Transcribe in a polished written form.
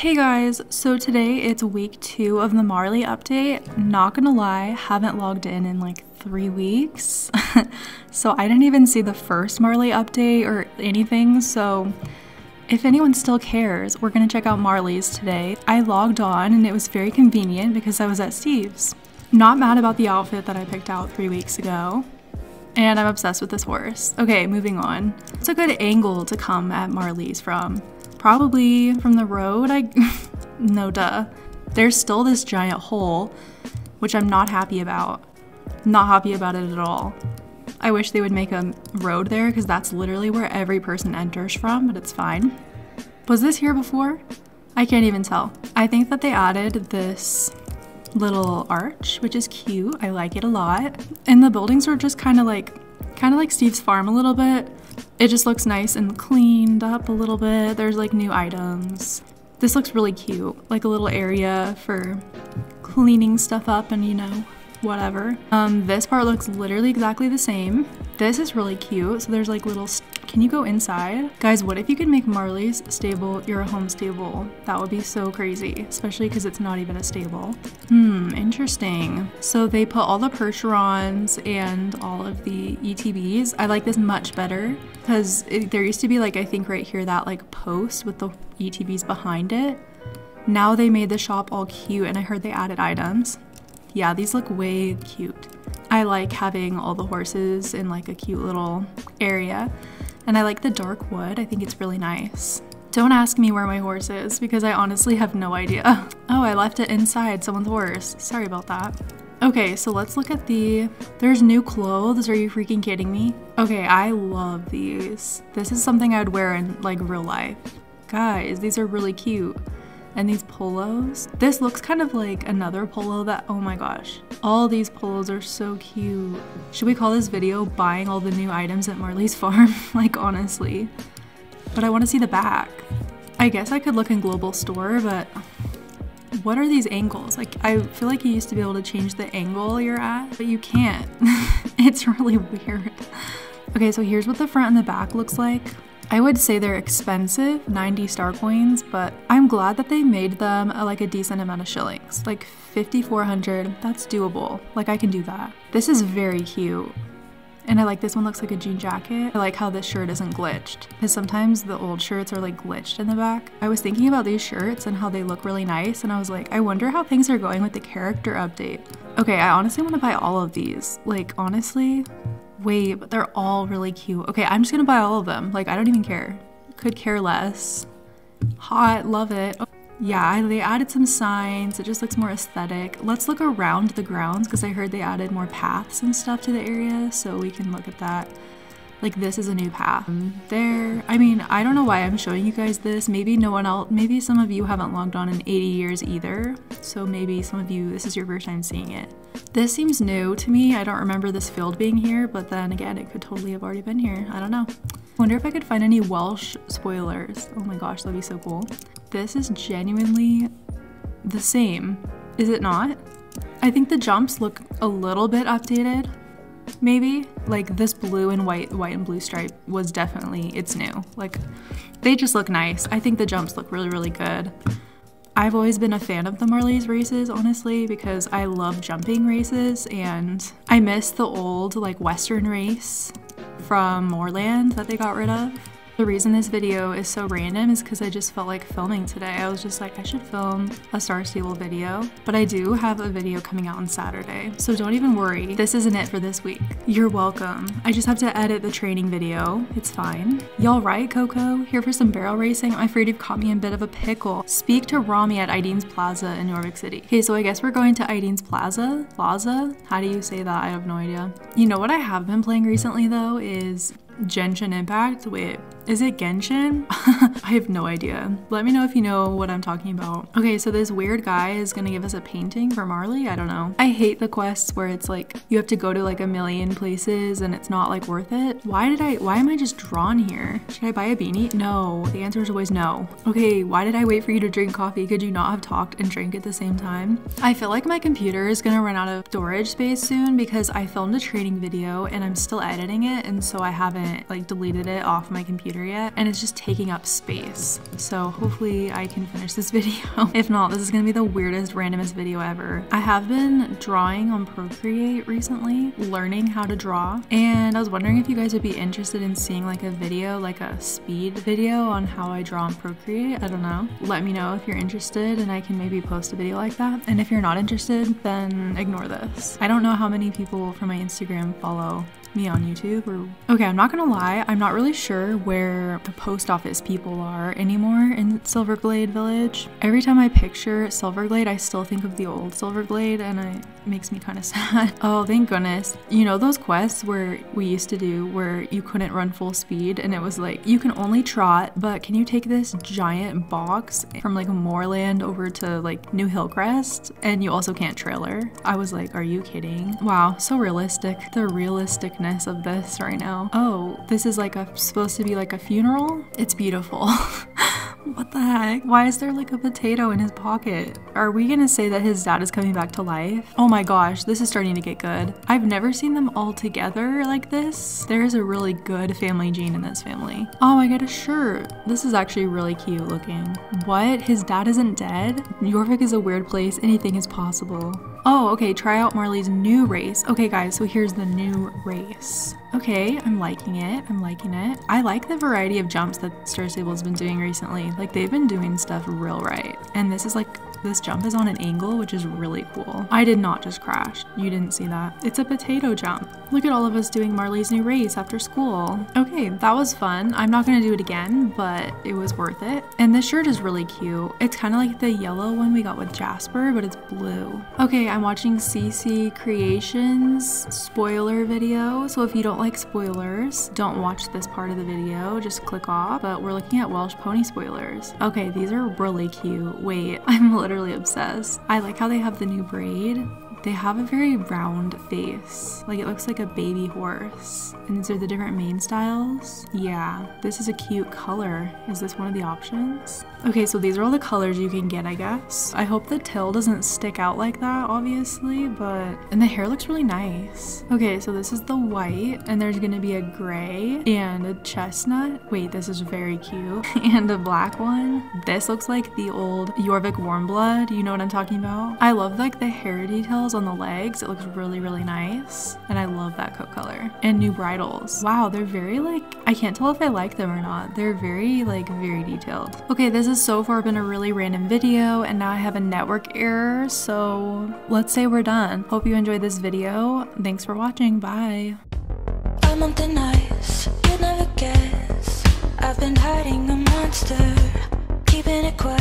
Hey guys, so today it's week 2 of the Marley update. Not gonna lie, haven't logged in like 3 weeks. So I didn't even see the first Marley update or anything, so if anyone still cares, we're gonna check out Marley's today. I logged on and it was very convenient because I was at Steve's. Not mad about the outfit that I picked out 3 weeks ago. And I'm obsessed with this horse. Okay, moving on. It's a good angle to come at Marley's from. Probably from the road, no duh. There's still this giant hole, which I'm not happy about. Not happy about it at all. I wish they would make a road there because that's literally where every person enters from, but it's fine. Was this here before? I can't even tell. I think that they added this little arch, which is cute. I like it a lot. And the buildings are just kind of like Steve's farm a little bit. It just looks nice and cleaned up a little bit. There's like new items. This looks really cute, like a little area for cleaning stuff up and, you know, whatever. This part looks literally exactly the same. This is really cute. So there's like little, can you go inside? Guys, what if you could make Marley's stable your home stable? That would be so crazy, especially because it's not even a stable. Interesting. So they put all the Percherons and all of the ETBs. I like this much better because there used to be like, I think right here, that like post with the ETBs behind it. Now they made the shop all cute and I heard they added items. Yeah, these look way cute. I like having all the horses in like a cute little area. And I like the dark wood, I think it's really nice. Don't ask me where my horse is because I honestly have no idea. Oh, I left it inside someone's horse. Sorry about that. Okay, so let's look at there's new clothes, are you freaking kidding me? Okay, I love these. This is something I would wear in like real life. Guys, these are really cute. And these polos. This looks kind of like another polo that, oh my gosh. All these polos are so cute. Should we call this video buying all the new items at Marley's farm? Like honestly. But I want to see the back. I guess I could look in global store, but what are these angles? Like I feel like you used to be able to change the angle you're at, but you can't. It's really weird. Okay, so here's what the front and the back looks like. I would say they're expensive, 90 star coins, but I'm glad that they made them like a decent amount of shillings, like 5,400, that's doable. Like I can do that. This is very cute. And I like this one looks like a jean jacket. I like how this shirt isn't glitched because sometimes the old shirts are like glitched in the back. I was thinking about these shirts and how they look really nice. And I was like, I wonder how things are going with the character update. Okay, I honestly want to buy all of these. Like honestly, wait, but they're all really cute. Okay, I'm just gonna buy all of them. Like, I don't even care. Could care less. Hot, love it. Yeah, they added some signs. It just looks more aesthetic. Let's look around the grounds because I heard they added more paths and stuff to the area, so we can look at that. Like, this is a new path. There, I mean, I don't know why I'm showing you guys this. Maybe no one else, maybe some of you haven't logged on in 80 years either. So maybe some of you, this is your first time seeing it. This seems new to me. I don't remember this field being here, but then again, it could totally have already been here. I don't know. Wonder if I could find any Welsh spoilers. Oh my gosh, that'd be so cool. This is genuinely the same, is it not? I think the jumps look a little bit updated. Maybe like this blue and white and blue stripe was definitely, it's new. Like they just look nice. I think the jumps look really, really good. I've always been a fan of the Marley's races, honestly, because I love jumping races and I miss the old like Western race from Moorland that they got rid of. The reason this video is so random is because I just felt like filming today. I was just like, I should film a Star Stable video, but I do have a video coming out on Saturday, so don't even worry. This isn't it for this week. You're welcome. I just have to edit the training video. It's fine. Y'all right, Coco? Here for some barrel racing? I'm afraid you've caught me in a bit of a pickle. Speak to Rami at Ideen's Plaza in Jorvik City. Okay, so I guess we're going to Ideen's Plaza? Plaza? How do you say that? I have no idea. You know what I have been playing recently though is Genshin Impact? Wait, is it Genshin? I have no idea. Let me know if you know what I'm talking about. Okay, so this weird guy is gonna give us a painting for Marley? I don't know. I hate the quests where it's like, you have to go to like a million places and it's not like worth it. Why am I just drawn here? Should I buy a beanie? No, the answer is always no. Okay, why did I wait for you to drink coffee? Could you not have talked and drank at the same time? I feel like my computer is gonna run out of storage space soon because I filmed a training video and I'm still editing it and so I haven't haven't like deleted it off my computer yet, and it's just taking up space. So hopefully I can finish this video. If not, this is gonna be the weirdest, randomest video ever. I have been drawing on Procreate recently, learning how to draw, and I was wondering if you guys would be interested in seeing like a video, like a speed video on how I draw on Procreate. I don't know. Let me know if you're interested and I can maybe post a video like that. And if you're not interested, then ignore this. I don't know how many people from my Instagram follow me on YouTube or... Okay, I'm not gonna lie, I'm not really sure where the post office people are anymore in Silverglade Village. Every time I picture Silverglade, I still think of the old Silverglade, and it makes me kind of sad. Oh, thank goodness. You know those quests where we used to do where you couldn't run full speed and it was like, you can only trot, but can you take this giant box from like Moorland over to like New Hillcrest? And you also can't trailer. I was like, are you kidding? Wow, so realistic. The realisticness of this right now. Oh, this is like a supposed to be like a funeral. It's beautiful. What the heck? Why is there like a potato in his pocket? Are we gonna say that his dad is coming back to life? Oh my gosh, this is starting to get good. I've never seen them all together like this. There is a really good family gene in this family. Oh, I got a shirt. This is actually really cute looking. What? His dad isn't dead? Jorvik is a weird place. Anything is possible. Oh, okay, try out Marley's new race. Okay guys, so here's the new race. Okay, I'm liking it, I'm liking it. I like the variety of jumps that Star Stable's been doing recently. Like, they've been doing stuff real right. And this is like, this jump is on an angle, which is really cool. I did not just crash. You didn't see that. It's a potato jump. Look at all of us doing Marley's new race after school. Okay, that was fun. I'm not gonna do it again, but it was worth it. And this shirt is really cute. It's kind of like the yellow one we got with Jasper, but it's blue. Okay, I'm watching CC Creations spoiler video. So if you don't like spoilers, don't watch this part of the video, just click off. But we're looking at Welsh Pony spoilers. Okay, these are really cute. Wait, I'm literally obsessed. I like how they have the new braid. They have a very round face, like it looks like a baby horse. And these are the different mane styles. Yeah, this is a cute color. Is this one of the options? Okay, so these are all the colors you can get, I guess. I hope the tail doesn't stick out like that, obviously, but... And the hair looks really nice. Okay, so this is the white, and there's gonna be a gray and a chestnut. Wait, this is very cute. And a black one. This looks like the old Jorvik Warmblood. You know what I'm talking about? I love like the hair details on the legs. It looks really, really nice. And I love that coat color. And new bridles. Wow, they're very like, I can't tell if I like them or not. They're very like, very detailed. Okay, this has so far been a really random video, and now I have a network error. So let's say we're done. Hope you enjoyed this video. Thanks for watching. Bye. I'm on thin ice. You'd never guess. I've been hiding a monster, keeping it quiet.